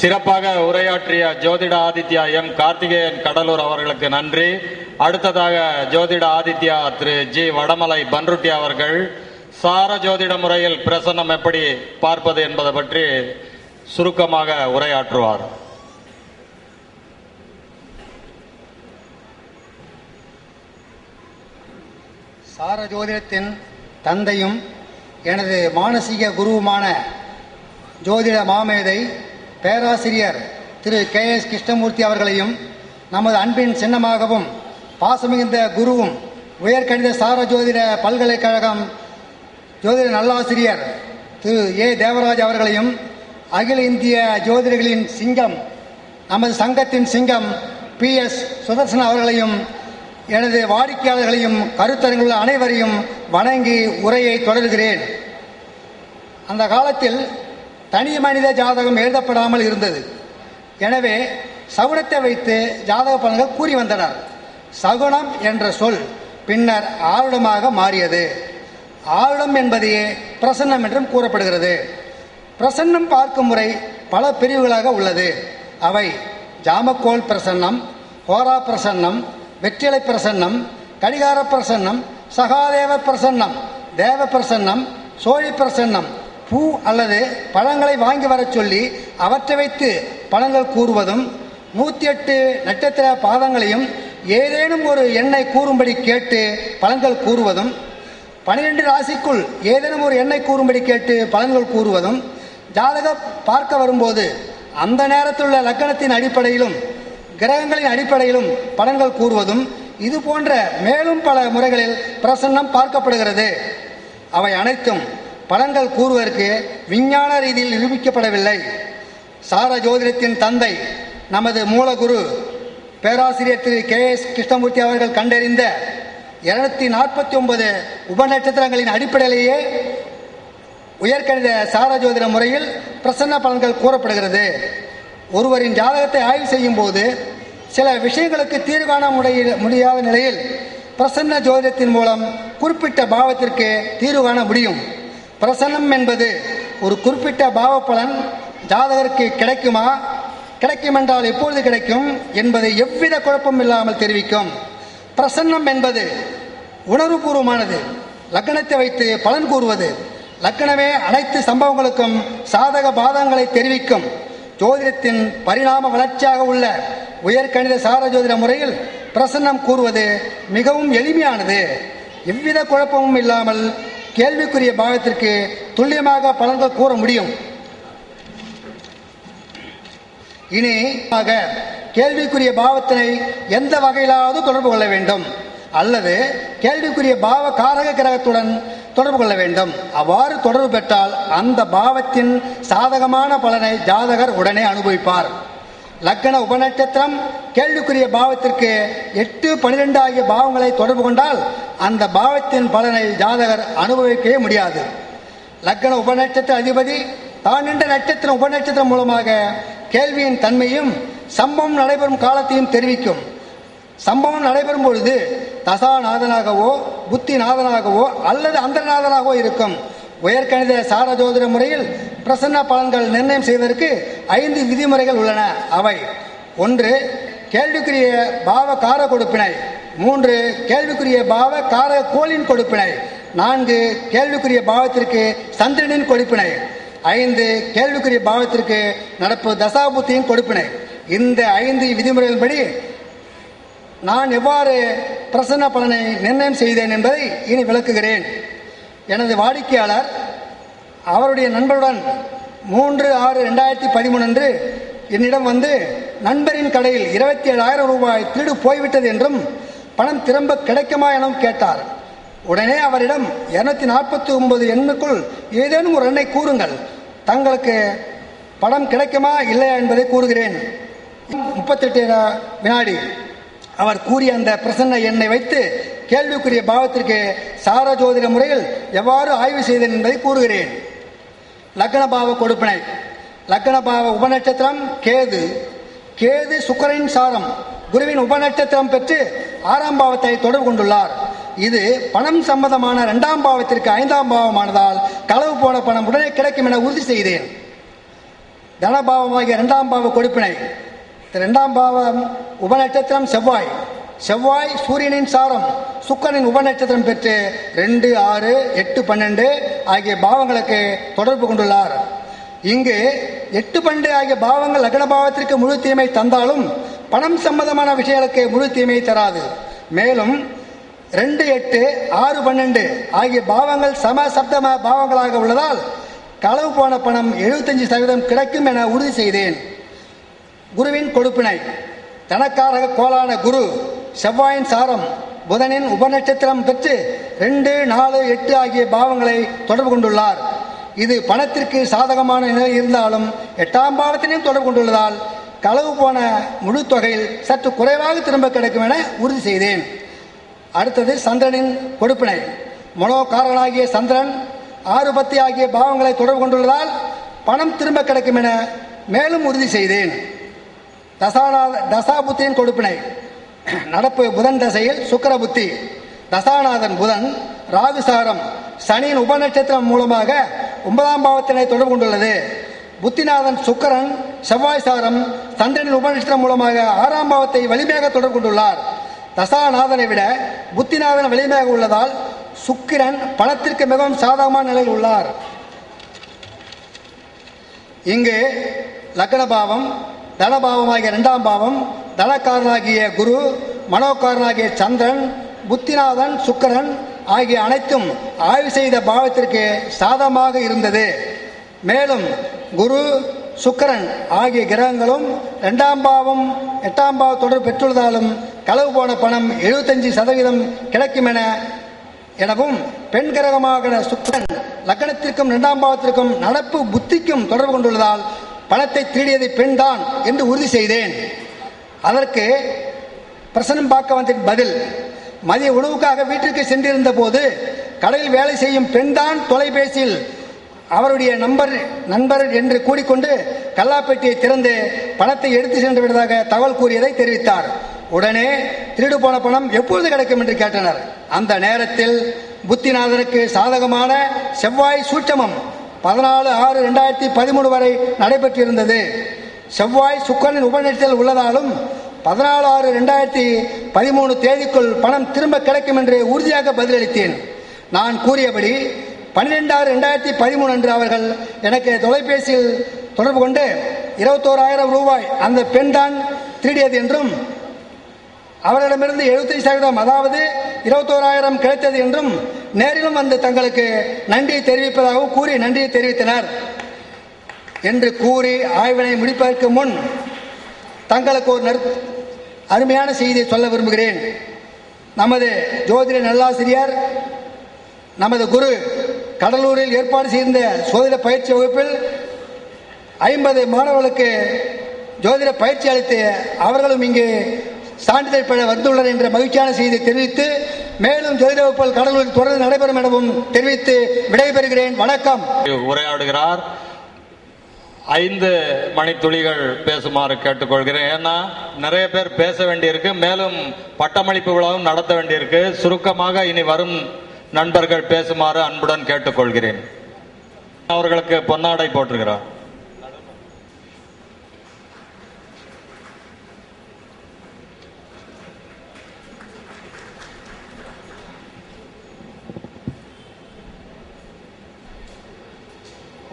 சிறப்பாக உரையாற்றிய ஜோதிட ஆதித்யா எம் கார்த்திகேயன் கடலூர் அவர்களுக்கு நன்றி. அடுத்ததாக ஜோதிட ஆதித்யா திரு ஜி வடமலை பன்ருட்டி அவர்கள் சார ஜோதிட முறையில் பிரசன்னம் எப்படி பார்ப்பது என்பதை பற்றி சுருக்கமாக உரையாற்றுவார். சார ஜோதிடத்தின் தந்தையும் எனது மானசீக குருவுமான ஜோதிட மாமேதை பேராசிரியர் திரு கே எஸ் கிருஷ்ணமூர்த்தி அவர்களையும் நமது அன்பின் சின்னமாகவும் பாசமிகுந்த குருவும் உயர்கணித சார ஜோதிட பல்கலைக்கழகம் ஜோதிட நல்லாசிரியர் திரு ஏ தேவராஜ் அவர்களையும் அகில இந்திய ஜோதிடர்களின் சிங்கம் நமது சங்கத்தின் சிங்கம் பி எஸ் சுதர்சன் அவர்களையும் எனது வாடிக்கையாளர்களையும் கருத்தரங்குள்ள அனைவரையும் வணங்கி உரையை தொடர்கிறேன். அந்த காலத்தில் தனி மனித ஜாதகம் எழுதப்படாமல் இருந்தது. எனவே சகுனத்தை வைத்து ஜாதக பலன்கள் கூறி வந்தனர். சகுனம் என்ற சொல் பின்னர் ஆருடமாக மாறியது. ஆருடம் என்பதையே பிரசன்னம் என்றும் கூறப்படுகிறது. பிரசன்னம் பார்க்கும் முறை பல பிரிவுகளாக உள்ளது. அவை ஜாமக்கோல் பிரசன்னம், ஹோரா பிரசன்னம், வெற்றிலை பிரசன்னம், கடிகார பிரசன்னம், சகாதேவ பிரசன்னம், தேவ பிரசன்னம், சோழி பிரசன்னம். பூ அல்லது பழங்களை வாங்கி வர சொல்லி அவற்றை வைத்து பழங்கள் கூறுவதும் 108 நட்சத்திர பாதங்களையும் ஏதேனும் ஒரு எண்ணை கூறும்படி கேட்டு பழங்கள் கூறுவதும் 12 ராசிக்குள் ஏதேனும் ஒரு எண்ணை கூறும்படி கேட்டு பழங்கள் கூறுவதும் ஜாதகம் பார்க்க வரும்போது அந்த நேரத்தில் உள்ள லக்கணத்தின் அடிப்படையிலும் கிரகங்களின் அடிப்படையிலும் பழங்கள் கூறுவதும் இது போன்ற மேலும் பல முறைகளில் பிரசன்னம் பார்க்கப்படுகிறது. அவை அனைத்தும் பலன்கள் கூறுவதற்கு விஞ்ஞான ரீதியில் நிரூபிக்கப்படவில்லை. சார ஜோதிடத்தின் தந்தை நமது மூலகுரு பேராசிரியர் திரு கே எஸ் கிருஷ்ணமூர்த்தி அவர்கள் கண்டறிந்த 249 உபநட்சத்திரங்களின் அடிப்படையிலேயே உயர்கணித சார ஜோதிட முறையில் பிரசன்ன பலன்கள் கூறப்படுகிறது. ஒருவரின் ஜாதகத்தை ஆய்வு செய்யும் போது சில விஷயங்களுக்கு தீர்வு காண முடியாத நிலையில் பிரசன்ன ஜோதிடத்தின் மூலம் குறிப்பிட்ட பாவத்திற்கு தீர்வு காண முடியும். பிரசன்னம் என்பது ஒரு குறிப்பிட்ட பாவ பலன் ஜாதகருக்கு கிடைக்குமா, கிடைக்குமென்றால் எப்பொழுது கிடைக்கும் என்பதை எவ்வித குழப்பம் இல்லாமல் தெரிவிக்கும். பிரசன்னம் என்பது உணர்வுபூர்வமானது. லக்கணத்தை வைத்து பலன் கூறுவது. லக்கணமே அனைத்து சம்பவங்களுக்கும் சாதக பாதங்களை தெரிவிக்கும். ஜோதிடத்தின் பரிணாம வளர்ச்சியாக உள்ள உயர்கணித சார ஜோதிட முறையில் பிரசன்னம் கூறுவது மிகவும் எளிமையானது. எவ்வித குழப்பமும் இல்லாமல் கேள்விக்குரிய பாகத்திற்கு துல்லியமாக பலன்கள் கூற முடியும். இனியாக கேள்விக்குரிய பாவத்தினை எந்த வகையிலாவது தொடர்பு கொள்ள வேண்டும் அல்லது கேள்விக்குரிய பாவ காரக கிரகத்துடன் தொடர்பு கொள்ள வேண்டும். அவ்வாறு தொடர்பு பெற்றால் அந்த பாவத்தின் சாதகமான பலனை ஜாதகர் உடனே அனுபவிப்பார். லக்கண உபநட்சத்திரம் கேள்விக்குரிய பாவத்திற்கு 8, 12 ஆகிய பாவங்களை தொடர்பு கொண்டால் அந்த பாவத்தின் பலனை ஜாதகர் அனுபவிக்கவே முடியாது. லக்கண உபநட்சத்திர அதிபதி தான் நின்ற நட்சத்திரம் உபநட்சத்திரம் மூலமாக கேள்வியின் தன்மையும் சம்பவம் நடைபெறும் காலத்தையும் தெரிவிக்கும். சம்பவம் நடைபெறும் பொழுது தசாநாதனாகவோ புத்திநாதனாகவோ அல்லது அந்தரநாதனாகவோ இருக்கும். உயர்கணித சார ஜோதிட முறையில் பிரசன்ன பலன்கள் நிர்ணயம் செய்வதற்கு 5 விதிமுறைகள் உள்ளன. அவை: 1. கேள்விக்குரிய பாவ கார கொடுப்பினை. 3. கேள்விக்குரிய பாவ கார கோளின் கொடுப்பினை. 4. கேள்விக்குரிய பாவத்திற்கு சந்திரனின் கொடுப்பினை. 5. கேள்விக்குரிய பாவத்திற்கு நடப்பு தசாபுத்தியின் கொடுப்பினை. இந்த 5 விதிமுறைகளின்படி நான் எவ்வாறு பிரசன்ன பலனை நிர்ணயம் செய்தேன் என்பதை இனி விளக்குகிறேன். எனது வாடிக்கையாளர் அவருடைய நண்பருடன் 3/6/2013 அன்று என்னிடம் வந்து நண்பரின் கடையில் 27,000 ரூபாய் திருடு போய்விட்டது என்றும் பணம் திரும்ப கிடைக்குமா எனவும் கேட்டார். உடனே அவரிடம் 249 எண்ணுக்குள் ஏதேனும் ஒரு எண்ணை கூறுங்கள், தங்களுக்கு பணம் கிடைக்குமா இல்லையா என்பதை கூறுகிறேன். 38 வினாடி அவர் கூறிய அந்த பிரசன்ன எண்ணை வைத்து கேள்விக்குரிய பாவத்திற்கு சார ஜோதிட முறையில் எவ்வாறு ஆய்வு செய்தேன் என்பதை கூறுகிறேன். லக்ன பாவ கொடுப்பினை. லக்ன பாவ உபநட்சத்திரம் கேது. கேது சுக்கிரனின் சாரம் குருவின் உபநட்சத்திரம் பெற்று 6ஆம் பாவத்தை தொடர்பு கொண்டுள்ளார். இது பணம் சம்பந்தமான 2ஆம் பாவத்திற்கு 5ஆம் பாவமானதால் களவு போன பணம் உடனே கிடைக்கும் என உறுதி செய்தேன். தனபாவமாகிய இரண்டாம் பாவ கொடுப்பினை. இரண்டாம் பாவம் உபநட்சத்திரம் செவ்வாய். செவ்வாய் சூரியனின் சாரம், சுக்கரனின் உபநட்சத்திரம் பெற்று 2, 6, 8, 12 ஆகிய பாவங்களுக்கு தொடர்பு கொண்டுள்ளார். இங்கு 8, 12 ஆகிய பாவங்கள் லக்னபாவத்திற்கு முழு தீமை தந்தாலும் பணம் சம்பந்தமான விஷயங்களுக்கு முழு தீமையை தராது. மேலும் 2, 8, 6, 12 ஆகிய பாவங்கள் சமசப்தம பாவங்களாக உள்ளதால் களவு போன பணம் 75% கிடைக்கும் என உறுதி செய்தேன். குருவின் கொடுப்பினை. தனக்காரக கோளான குரு செவ்வாயின் சாரம் புதனின் உபநட்சத்திரம் பெற்று 2, 4, 8 ஆகிய பாவங்களை தொடர்பு கொண்டுள்ளார். இது பணத்திற்கு சாதகமான நிலை இருந்தாலும் 8ஆம் பாவத்தினையும் தொடர்பு கொண்டுள்ளதால் களவு போன முழு தொகையில் சற்று குறைவாக திரும்ப கிடைக்கும் என உறுதி செய்தேன். அடுத்தது சந்திரனின் கொடுப்பினை. மனோகாரனாகிய சந்திரன் 6, 10 ஆகிய பாவங்களை தொடர்பு கொண்டுள்ளதால் பணம் திரும்ப கிடைக்கும் என மேலும் உறுதி செய்தேன். தசாபுத்தியின் கொடுப்பினை. நடப்பு புதன் தசையில் சுக்கர புத்தி, தசாநாதன் புதன், ராகுசாரம், சனியின் உபநட்சத்திரம் மூலமாக 9ஆம் பாவத்தினை தொடர்பு கொண்டுள்ளது. புத்திநாதன் சுக்கரன் செவ்வாய் சாரம் சந்திரனின் உபநட்சத்திரம் மூலமாக 6ஆம் பாவத்தை வலிமையாக தொடர்பு கொண்டுள்ளார். தசாநாதனை விட புத்திநாதன் வலிமையாக உள்ளதால் சுக்கிரன் பணத்திற்கு மிகவும் சாதகமான நிலையில் உள்ளார். இங்கு லக்னபாவம், தனபாவமாகிய இரண்டாம் பாவம், தனக்காரனாகிய குரு, மனோக்காரனாகிய சந்திரன், புத்திநாதன் சுக்கரன் ஆகிய அனைத்தும் ஆய்வு செய்த பாவத்திற்கு சாதமாக இருந்தது. மேலும் குரு சுக்கரன் ஆகிய கிரகங்களும் 2ஆம் பாவம் 8ஆம் பாவ தொடர்பு பெற்றுள்ளதாலும் களவு போன பணம் 75% கிடைக்கும் எனவும் பெண் கிரகமாக சுக்கரன் லக்னத்திற்கும் 2ஆம் பாவத்திற்கும் நடப்பு புத்திக்கும் தொடர்பு கொண்டுள்ளதால் பணத்தை திருடியது பெண் தான் என்று உறுதி செய்தேன். அதற்கு பிரசனம் பார்க்கவந்தின் பதில். மதிய உணவுக்காக வீட்டிற்கு சென்றிருந்த போது கடையில் வேலை செய்யும் பெண் தான் தொலைபேசியில் அவருடைய நண்பர் என்று கூறிக்கொண்டு கல்லாப்பெட்டியை திறந்து பணத்தை எடுத்து சென்று விட்டதாக தகவல் கூறியதை தெரிவித்தார். உடனே திருடு போன பணம் எப்பொழுது கிடைக்கும் என்று கேட்டனர். அந்த நேரத்தில் புத்திநாதனுக்கு சாதகமான செவ்வாய் சூட்சமம் 14/6/2013 வரை நடைபெற்றிருந்தது. செவ்வாய் சுக்கரனின் உபநட்சத்திரத்தில் உள்ளதாலும் 14/6/2013 தேதிக்குள் பணம் திரும்ப கிடைக்கும் என்று உறுதியாக பதிலளித்தேன். நான் கூறியபடி 12/6/2013 அன்று அவர்கள் எனக்கு தொலைபேசியில் தொடர்பு கொண்டு 21,000 ரூபாய் அந்த பெண் தான் திருடியது என்றும் அவர்களிடமிருந்து 75%, அதாவது 21,000 கிடைத்தது என்றும் நேரிலும் வந்து தங்களுக்கு நன்றியை தெரிவிப்பதாகவும் கூறி நன்றியை தெரிவித்தனர் என்று கூறி ஆய்வினை முடிப்பதற்கு முன் தங்களுக்கு ஒரு அருமையான செய்தியை சொல்ல விரும்புகிறேன். நமது ஜோதிட நல்லாசிரியர் நமது குரு கடலூரில் ஏற்பாடு செய்த ஜோதிட பயிற்சி வகுப்பில் 50 மாணவர்களுக்கு ஜோதிட பயிற்சி அளித்து அவர்களும் இங்கே சான்றிதழ் பெற வந்துள்ளனர் என்ற மகிழ்ச்சியான செய்தியை தெரிவித்து மேலும் ஜோதிட வகுப்புகள் கடலூரில் தொடர்ந்து நடைபெறும் எனவும் தெரிவித்து விடைபெறுகிறேன். வணக்கம். உரையாடுகிறார். 5 மணித்துளிகள் பேசுமாறு கேட்டுக்கொள்கிறேன். ஏன்னா நிறைய பேர் பேச வேண்டியிருக்கு, மேலும் பட்டமளிப்பு விழாவும் நடத்த வேண்டியிருக்கு. சுருக்கமாக இனி வரும் நண்பர்கள் பேசுமாறு அன்புடன் கேட்டுக்கொள்கிறேன். அவர்களுக்கு பொன்னாடை போட்டிருக்கிறார்.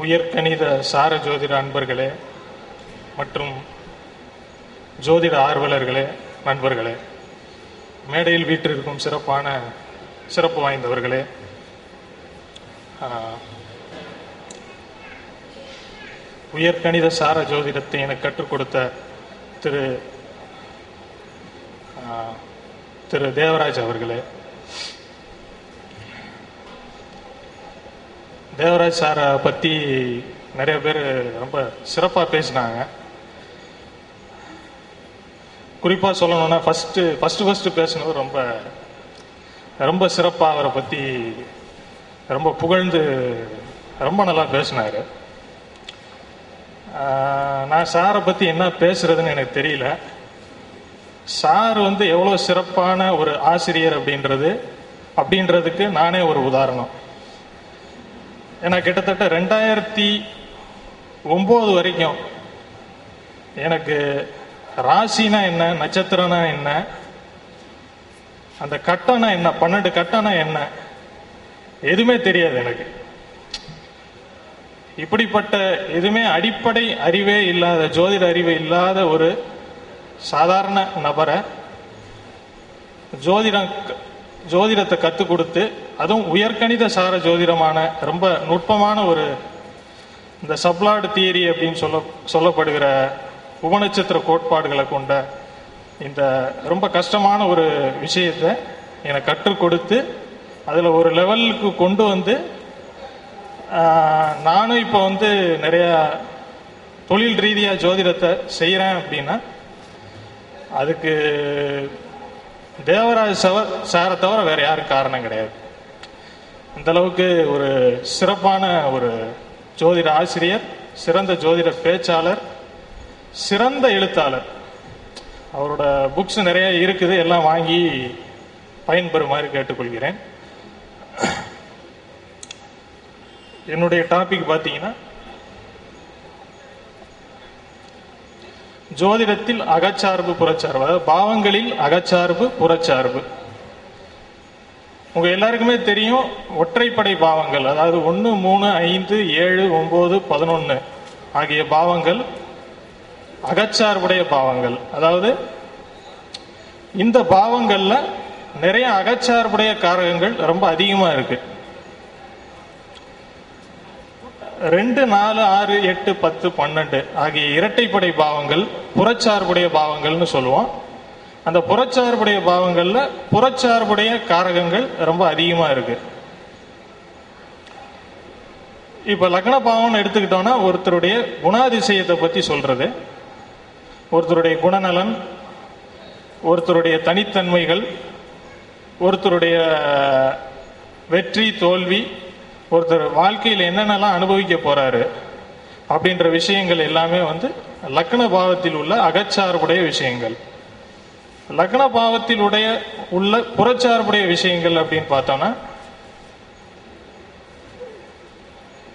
உயர்கணித சார ஜோதிட அன்பர்களே மற்றும் ஜோதிட ஆர்வலர்களே, நண்பர்களே, மேடையில் வீற்றிருக்கும் சிறப்பு வாய்ந்தவர்களே, உயர்கணித சார ஜோதிடத்தை எனக்கு கற்றுக் கொடுத்த திரு தேவராஜ் அவர்களே, தேவராஜ் சாரை பற்றி நிறைய பேர் ரொம்ப சிறப்பாக பேசினாங்க. குறிப்பாக சொல்லணும்னா ஃபஸ்ட்டு பேசினது ரொம்ப ரொம்ப சிறப்பாக அவரை பற்றி ரொம்ப புகழ்ந்து ரொம்ப நல்லா பேசினார். நான் சாரை பற்றி என்ன பேசுறதுன்னு எனக்கு தெரியல. சார் எவ்வளோ சிறப்பான ஒரு ஆசிரியர் அப்படின்றதுக்கு நானே ஒரு உதாரணம். ஏன்னா கிட்டத்தட்ட 2009 வரைக்கும் எனக்கு ராசினா என்ன, நட்சத்திரம்னா என்ன, அந்த கட்டம்னா என்ன, 12 கட்டம்னா என்ன, எதுவுமே தெரியாது எனக்கு. இப்படிப்பட்ட எதுவுமே அடிப்படை அறிவே இல்லாத, ஜோதிட அறிவு இல்லாத ஒரு சாதாரண நபரை ஜோதிடத்தை கற்றுக் கொடுத்து, அதுவும் உயர்கணித சார ஜோதிடமான ரொம்ப நுட்பமான ஒரு இந்த சப்லாட் தியரி அப்படின்னு சொல்லப்படுகிற உபநட்சத்திர கோட்பாடுகளை கொண்ட இந்த ரொம்ப கஷ்டமான ஒரு விஷயத்தை எனக்கு கற்றுக் கொடுத்து அதில் ஒரு லெவலுக்கு கொண்டு வந்து நானும் இப்போ வந்து நிறையா தொழில் ரீதியாக ஜோதிடத்தை செய்கிறேன் அப்படின்னா அதுக்கு தேவராஜ் சாரை தவிர வேறு யாரும் காரணம் கிடையாது. அந்தளவுக்கு ஒரு சிறப்பான ஒரு ஜோதிட ஆசிரியர், சிறந்த ஜோதிட பேச்சாளர், சிறந்த எழுத்தாளர். அவரோட புக்ஸ் நிறைய இருக்குது, எல்லாம் வாங்கி பயன்பெறுமாறு கேட்டுக்கொள்கிறேன். என்னுடைய டாபிக் பார்த்தீங்கன்னா ஜோதிடத்தில் அகச்சார்பு புறச்சார்பு, அதாவது பாவங்களில் அகச்சார்பு புறச்சார்பு. உங்க எல்லாருக்குமே தெரியும் ஒற்றைப்படை பாவங்கள், அதாவது 1, 3, 5, 7, 9, 11 ஆகிய பாவங்கள் அகச்சார்புடைய பாவங்கள். அதாவது இந்த பாவங்கள்ல நிறைய அகச்சார்புடைய காரகங்கள் ரொம்ப அதிகமா இருக்கு. 2, 4, 6, 8, 10, 12 ஆகிய இரட்டைப்படை பாவங்கள் புறச்சார்புடைய பாவங்கள்னு சொல்லுவோம். அந்த புறச்சார்புடைய பாவங்கள்ல புறச்சார்புடைய காரகங்கள் ரொம்ப அதிகமா இருக்கு. இப்ப லக்ன பாவம்னு எடுத்துக்கிட்டோம்னா ஒருத்தருடைய குணாதிசயத்தை பத்தி சொல்றது, ஒருத்தருடைய குணநலன், ஒருத்தருடைய தனித்தன்மைகள், ஒருத்தருடைய வெற்றி தோல்வி, ஒருத்தர் வாழ்க்கையில் என்னென்னலாம் அனுபவிக்க போறாரு அப்படின்ற விஷயங்கள் எல்லாமே வந்து லக்ன பாவத்தில் உள்ள அகச்சார்புடைய விஷயங்கள். லக்ன பாவத்தில் உள்ள புறச்சார்புடைய விஷயங்கள் அப்படின்னு பார்த்தோம்னா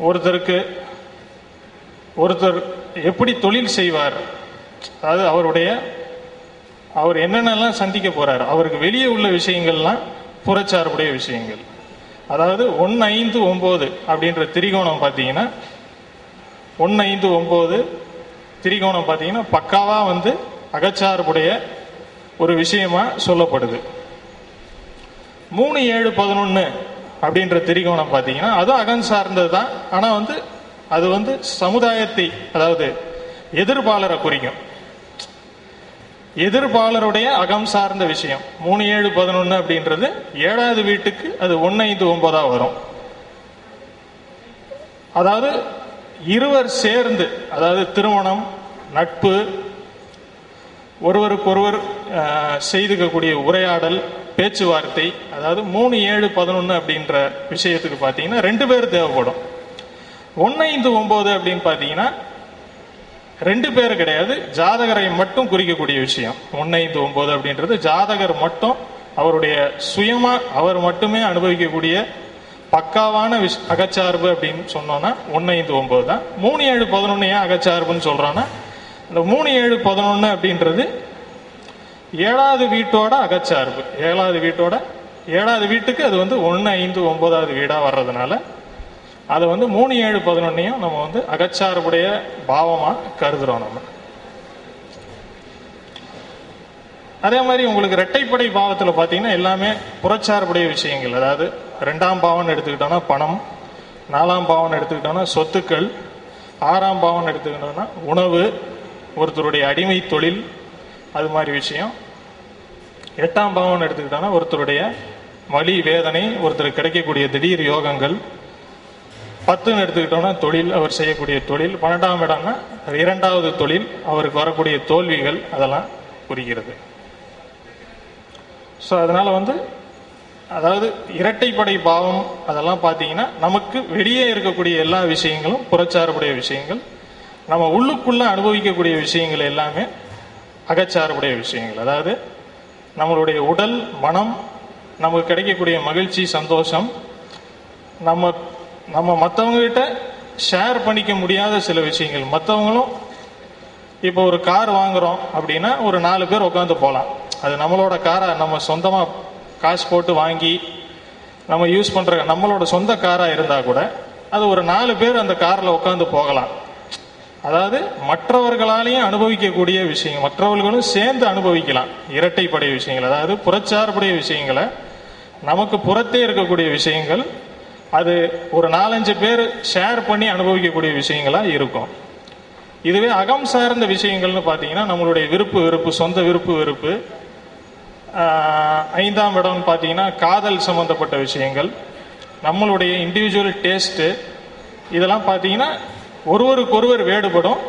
ஒருத்தர் எப்படி தொழில் செய்வார், அதாவது அவர் என்னென்னலாம் சந்திக்க போறார், அவருக்கு வெளியே உள்ள விஷயங்கள்லாம் புறச்சார்புடைய விஷயங்கள். அதாவது 1, 5, 9 அப்படின்ற திரிகோணம் பார்த்தீங்கன்னா 1, 5, 9 திரிகோணம் பார்த்தீங்கன்னா பக்காவா வந்து அகச்சார்புடைய ஒரு விஷயமா சொல்லப்படுது. 3, 7, 11 அப்படின்ற திரிகோணம் பார்த்தீங்கன்னா அதுவும் அகம் சார்ந்தது தான், ஆனால் வந்து அது வந்து சமுதாயத்தை, அதாவது எதிர்பாளரை குறிக்கும், எதிர்பாளருடைய அகம் சார்ந்த விஷயம். 3, 7, 11 அப்படின்றது 7வது வீட்டுக்கு அது 1, 5, 9 வரும். அதாவது இருவர் சேர்ந்து, அதாவது திருமணம், நட்பு, ஒருவருக்கொருவர் செய்துக்கக்கூடிய உரையாடல், பேச்சுவார்த்தை, அதாவது 3, 7, 11 அப்படின்ற விஷயத்துக்கு பார்த்தீங்கன்னா 2 பேர் தேவைப்படும். 1, 5, 9 அப்படின்னு பார்த்தீங்கன்னா 2 பேர் கிடையாது, ஜாதகரை மட்டும் குறிக்கக்கூடிய விஷயம். 1, 5, 9 அப்படின்றது ஜாதகர் மட்டும் அவருடைய சுயமா அவர் மட்டுமே அனுபவிக்கக்கூடிய பக்காவான அகச்சார்பு அப்படின்னு சொன்னோம்னா 1, 5, 9 தான். 3, 7, 11 ஏன் அகச்சார்புன்னு சொல்றோம்னா இந்த 3, 7, 11 அப்படின்றது 7வது வீட்டோட அகச்சார்பு. 7வது வீட்டுக்கு அது வந்து 1, 5, 9வது வீடாக வர்றதுனால அதை வந்து 3, 7, 11 நம்ம வந்து அகச்சார்புடைய பாவமாக கருதுறோம் நம்ம. அதே மாதிரி உங்களுக்கு இரட்டைப்படை பாவத்தில் பார்த்தீங்கன்னா எல்லாமே புறச்சார்புடைய விஷயங்கள். அதாவது 2ஆம் பாவம்னு எடுத்துக்கிட்டோம்னா பணம், 4ஆம் பாவம்னு எடுத்துக்கிட்டோம்னா சொத்துக்கள், 6ஆம் பாவம்னு எடுத்துக்கிட்டோம்னா உணவு, ஒருத்தருடைய அடிமை தொழில், அது மாதிரி விஷயம். 8ஆம் பாவம்னு எடுத்துக்கிட்டோம்னா ஒருத்தருடைய வலி, வேதனை, ஒருத்தருக்கு கிடைக்கக்கூடிய திடீர் யோகங்கள். 10ன்னு எடுத்துக்கிட்டோம்னா தொழில், அவர் செய்யக்கூடிய தொழில். 12ஆம் இடம்னா 2வது தொழில், அவருக்கு வரக்கூடிய தோல்விகள், அதெல்லாம் குறிக்கிறது. ஸோ அதனால வந்து அதாவது இரட்டைப்படை பாவம் அதெல்லாம் பார்த்தீங்கன்னா நமக்கு வெளியே இருக்கக்கூடிய எல்லா விஷயங்களும் புறச்சார்புடைய விஷயங்கள், நம்ம உள்ளுக்குள்ளே அனுபவிக்கக்கூடிய விஷயங்கள் எல்லாமே அகச்சார்புடைய விஷயங்கள். அதாவது நம்மளுடைய உடல், மனம், நமக்கு கிடைக்கக்கூடிய மகிழ்ச்சி, சந்தோஷம், நம்ம மற்றவங்ககிட்ட ஷேர் பண்ணிக்க முடியாத சில விஷயங்கள், மற்றவங்களும் இப்போ ஒரு கார் வாங்குறோம் அப்படின்னா ஒரு 4 பேர் உட்காந்து போகலாம். அது நம்மளோட காரை நம்ம சொந்தமாக காசு போட்டு வாங்கி நம்ம யூஸ் பண்ணுற நம்மளோட சொந்த காராக இருந்தால் கூட அது ஒரு 4 பேர் அந்த காரில் உட்காந்து போகலாம். அதாவது மற்றவர்களாலேயும் அனுபவிக்கக்கூடிய விஷயங்கள், மற்றவர்களும் சேர்ந்து அனுபவிக்கலாம். இரட்டைப்படைய விஷயங்கள், அதாவது புறச்சார்புடைய விஷயங்களை, நமக்கு புறத்தே இருக்கக்கூடிய விஷயங்கள், அது ஒரு 4-5 பேர் ஷேர் பண்ணி அனுபவிக்கக்கூடிய விஷயங்களாக இருக்கும். இதுவே அகம் சார்ந்த விஷயங்கள்னு பார்த்தீங்கன்னா நம்மளுடைய சொந்த விருப்பு 5ஆம் இடம்னு பார்த்தீங்கன்னா காதல் சம்மந்தப்பட்ட விஷயங்கள், நம்மளுடைய இண்டிவிஜுவல் டேஸ்ட்டு, இதெல்லாம் பார்த்தீங்கன்னா ஒருவருக்கொருவர் வேறுபடும்.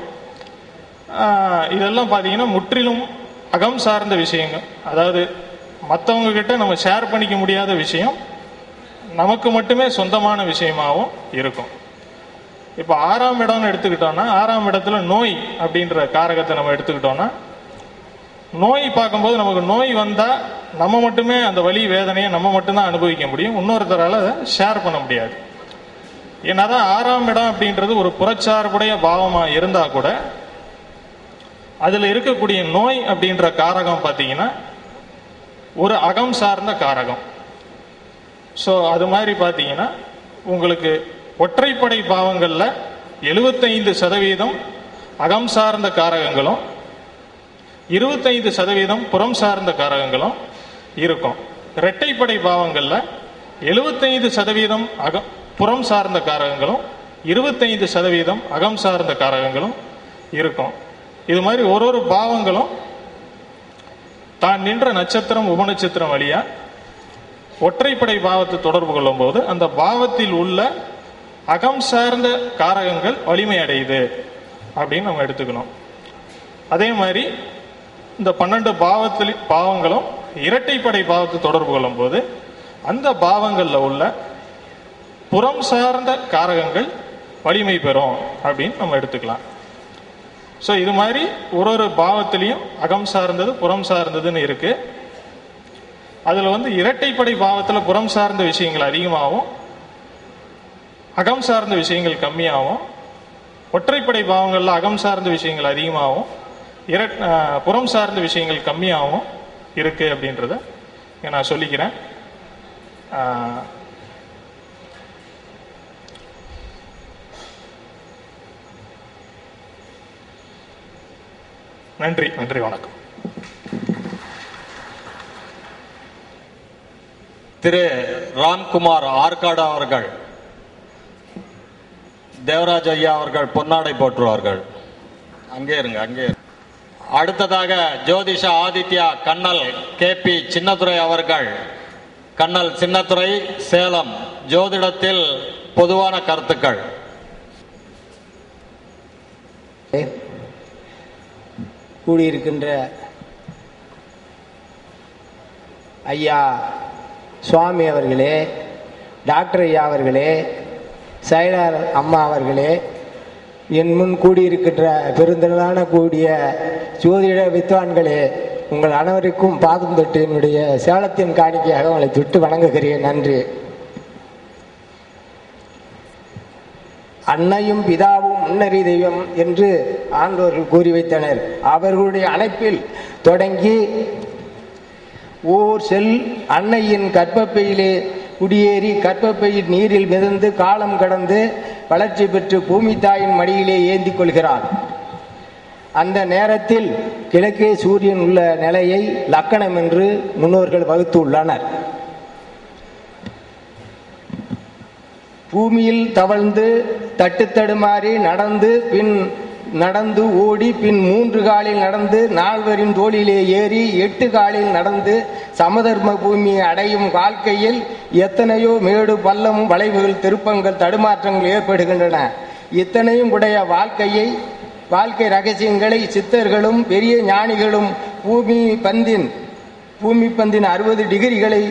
இதெல்லாம் பார்த்தீங்கன்னா முற்றிலும் அகம் சார்ந்த விஷயங்கள், அதாவது மற்றவங்கக்கிட்ட நம்ம ஷேர் பண்ணிக்க முடியாத விஷயம், நமக்கு மட்டுமே சொந்தமான விஷயமாகவும் இருக்கும். இப்போ 6ஆம் இடம்னு எடுத்துக்கிட்டோன்னா 6ஆம் இடத்துல நோய் அப்படின்ற காரகத்தை நம்ம எடுத்துக்கிட்டோன்னா, நோய் பார்க்கும்போது நமக்கு நோய் வந்தால் நம்ம மட்டுமே அந்த வலி வேதனையை நம்ம மட்டும்தான் அனுபவிக்க முடியும், இன்னொருத்தரால் அதை ஷேர் பண்ண முடியாது. ஏன்னா தான் 6ஆம் இடம் அப்படின்றது ஒரு புறச்சார்புடைய பாவமாக இருந்தால் கூட அதில் இருக்கக்கூடிய நோய் அப்படின்ற காரகம் பார்த்தீங்கன்னா ஒரு அகம் சார்ந்த காரகம். ஸோ அது மாதிரி பார்த்தீங்கன்னா உங்களுக்கு ஒற்றைப்படை பாவங்களில் 75% அகம் சார்ந்த காரகங்களும் 25% புறம் சார்ந்த காரகங்களும் இருக்கும். இரட்டைப்படை பாவங்களில் 75% புறம் சார்ந்த காரகங்களும் 25% அகம் சார்ந்த காரகங்களும் இருக்கும். இது மாதிரி ஒரு பாவங்களும் தான் நின்ற நட்சத்திரம் உபநட்சத்திரம் வழியா ஒற்றைப்படை பாவத்தை தொடர்பு கொள்ளும் போது அந்த பாவத்தில் உள்ள அகம் சார்ந்த காரகங்கள் வலிமையடையுது அப்படின்னு நம்ம எடுத்துக்கணும். அதே மாதிரி இந்த 12 பாவங்களும் இரட்டைப்படை பாவத்தை தொடர்பு கொள்ளும் போது அந்த பாவங்களில் உள்ள புறம் சார்ந்த காரகங்கள் வலிமை பெறும் அப்படின்னு நம்ம எடுத்துக்கலாம். ஸோ இது மாதிரி ஒரு பாவத்திலையும் அகம் சார்ந்தது புறம் சார்ந்ததுன்னு இருக்கு. அதில் இரட்டைப்படை பாவத்தில் புறம் சார்ந்த விஷயங்கள் அதிகமாகவும் அகம் சார்ந்த விஷயங்கள் கம்மியாகவும், ஒற்றைப்படை பாவங்களில் அகம் சார்ந்த விஷயங்கள் அதிகமாகவும் புறம் சார்ந்த விஷயங்கள் கம்மியாகவும் இருக்கு அப்படின்றத நான் சொல்லிக்கிறேன். நன்றி, வணக்கம். திரு ராம்குமார் ஆற்காடு அவர்கள், தேவராஜ் ஐயா அவர்கள் பொன்னாடை போற்றுவார்கள். அங்கே இருங்க, அங்கே. அடுத்ததாக ஜோதிஷா ஆதித்யா கண்ணல் கே பி சின்னதுரை அவர்கள், கண்ணல் சின்னதுரை, சேலம், ஜோதிடத்தில் பொதுவான கருத்துக்கள். கூடியிருக்கின்ற ஐயா சுவாமி அவர்களே, டாக்டர் ஐயா அவர்களே, சைலார் அம்மா அவர்களே, என் முன் கூடியிருக்கின்ற பெருந்திரளான கூடிய ஜோதிட வித்வான்களே, உங்கள் அனைவருக்கும் பாதம் தொட்டு என்னுடைய சேலத்தின் காணிக்கையாக உங்களை தொட்டு வணங்குகிறேன். நன்றி. அன்னையும் பிதாவும் முன்னறி தெய்வம் என்று ஆண்டோர்கள் கூறி வைத்தனர். அவர்களுடைய அழைப்பில் தொடங்கி ஓர் செல் அன்னையின் கற்பப்பையிலே குடியேறி கற்பப்பையில் நீரில் மிதந்து காலம் கடந்து வளர்ச்சி பெற்று பூமி தாயின் மடியிலே ஏந்தி கொள்கிறார். அந்த நேரத்தில் கிழக்கே சூரியன் உள்ள நிலையை லக்கணம் என்று முன்னோர்கள் வகுத்து உள்ளனர். பூமியில் தவழ்ந்து தட்டு தடுமாறி நடந்து பின் நடந்து ஓடி பின் 3 காலில் நடந்து 4வரின் தோளிலே ஏறி 8 காலில் நடந்து சமதர்ம பூமியை அடையும் வாழ்க்கையில் எத்தனையோ மேடு பள்ளம் வளைவுகள் திருப்பங்கள் தடுமாற்றங்கள் ஏற்படுகின்றன. இத்தனையும் உடைய வாழ்க்கை ரகசியங்களை சித்தர்களும் பெரிய ஞானிகளும் பூமி பந்தின் 60 டிகிரிகளை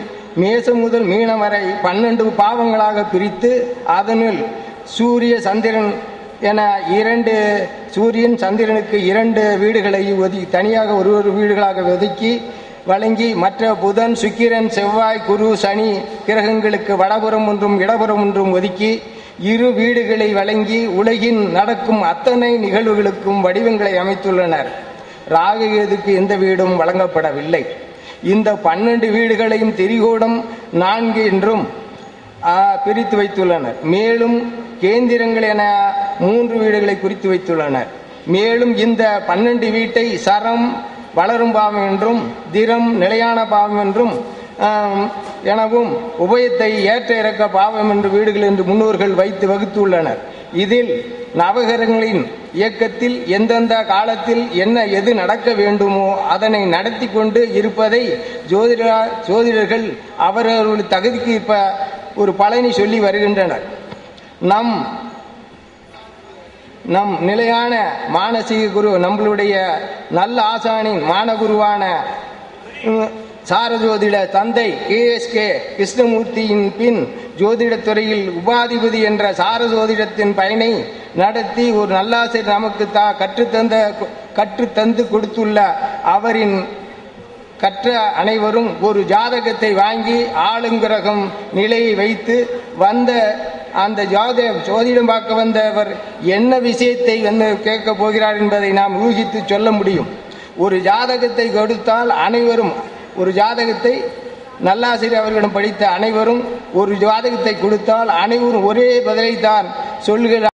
மேசம் முதல் மீனம் வரை 12 பாவங்களாக பிரித்து அதனில் சூரிய சந்திரன் என சூரியன் சந்திரனுக்கு 2 வீடுகளை ஒதுக்கி தனியாக ஒரு வீடுகளாக ஒதுக்கி வழங்கி மற்ற புதன் சுக்கிரன் செவ்வாய் குரு சனி கிரகங்களுக்கு வடபுறம் ஒன்றும் இடபுறம் ஒன்றும் ஒதுக்கி இரு வீடுகளை வழங்கி உலகின் நடக்கும் அத்தனை நிகழ்வுகளுக்கும் வடிவங்களை அமைத்துள்ளனர். ராகு கேதுக்கு எந்த வீடும் வழங்கப்படவில்லை. இந்த 12 வீடுகளையும் திரிகோணம் 4 என்றும் பிரித்து வைத்துள்ளனர். மேலும் கேந்திரங்கள் என 3 வீடுகளை குறித்து வைத்துள்ளனர். மேலும் இந்த 12 வீட்டை சரம் வளரும் பாவம் என்றும், திரம் நிலையான பாவம் என்றும் எனவும், உபயத்தை ஏற்ற இறக்க பாவம் என்று வீடுகள் என்று முன்னோர்கள் வைத்து வகுத்துள்ளனர். இதில் நவகிரகங்களின் இயக்கத்தில் எந்தெந்த காலத்தில் என்ன எது நடக்க வேண்டுமோ அதனை நடத்தி கொண்டு இருப்பதை ஜோதிடர்கள் அவரவர்கள் தகுதிக்கு ஒரு பலனை சொல்லி வருகின்றனர். நம் நிலையான மானசீக குரு, நம்மளுடைய நல்ல ஆசானின் மானகுருவான சாரஜோதிட தந்தை KSK கிருஷ்ணமூர்த்தியின் பின் ஜோதிடத்துறையில் உபாதிபதி என்ற சாரஜோதிடத்தின் பயனை நடத்தி ஒரு நல்லாசிரியர் நமக்கு கற்றுத்தந்து கொடுத்துள்ள அவரின் கற்ற அனைவரும் ஒரு ஜாதகத்தை வாங்கி ஆளுங்கிரகம் நிலையை வைத்து வந்த அந்த ஜோதிடம் பார்க்க வந்தவர் என்ன விஷயத்தை வந்து கேட்கப் போகிறார் என்பதை நாம் ஊகித்து சொல்ல முடியும். ஒரு ஜாதகத்தை கொடுத்தால் அனைவரும் ஒரு ஜாதகத்தை நல்லாசிரியர் அவர்களிடம் படித்த அனைவரும் ஒரு ஜாதகத்தை கொடுத்தால் அனைவரும் ஒரே பதிலைத்தான் சொல்கிற